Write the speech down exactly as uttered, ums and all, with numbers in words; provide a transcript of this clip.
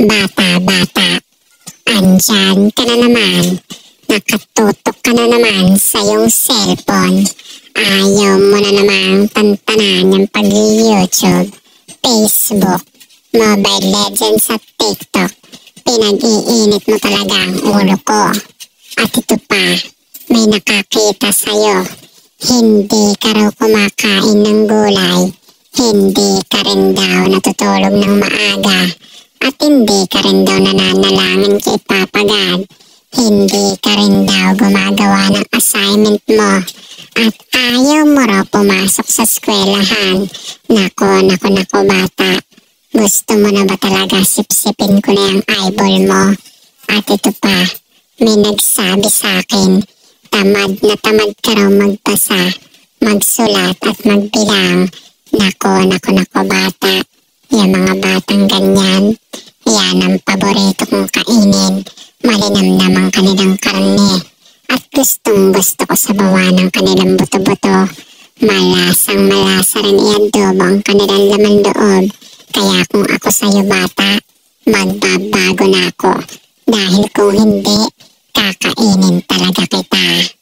bata bata andyan ka na naman, nakatutok ka na naman sa iyong cellphone. Ayaw mo na namang tantanan ng pag-YouTube, Facebook, Mobile Legends at TikTok. Pinag-iinit mo talaga ang ulo ko. At ito pa, may nakakita sa'yo. Hindi ka raw kumakain ng gulay, hindi ka rin daw natutulog ng maaga, at hindi ka rin daw nananalangin kay Papa God, hindi ka rin daw gumagawa ng assignment mo, at ayaw mo raw pumasok sa eskwelahan. Nako, nako, nako bata, gusto mo na ba talaga sipsipin ko na yung eyeball mo? At ito pa, may nagsabi sa akin, tamad na tamad ka raw magbasa, magsulat at magbilang. Nako, nako, nako bata, yung mga batang ganyan, yan ang paborito kong kainin. Malinamnam ang kanilang karne, at gustong gusto ko sa bawa ng kanilang buto-buto. Malasang malasa rin i-adobo ang kanilang laman loob. Kaya kung ako sa'yo bata, magbabago na ako, dahil kung hindi, kakainin talaga kita.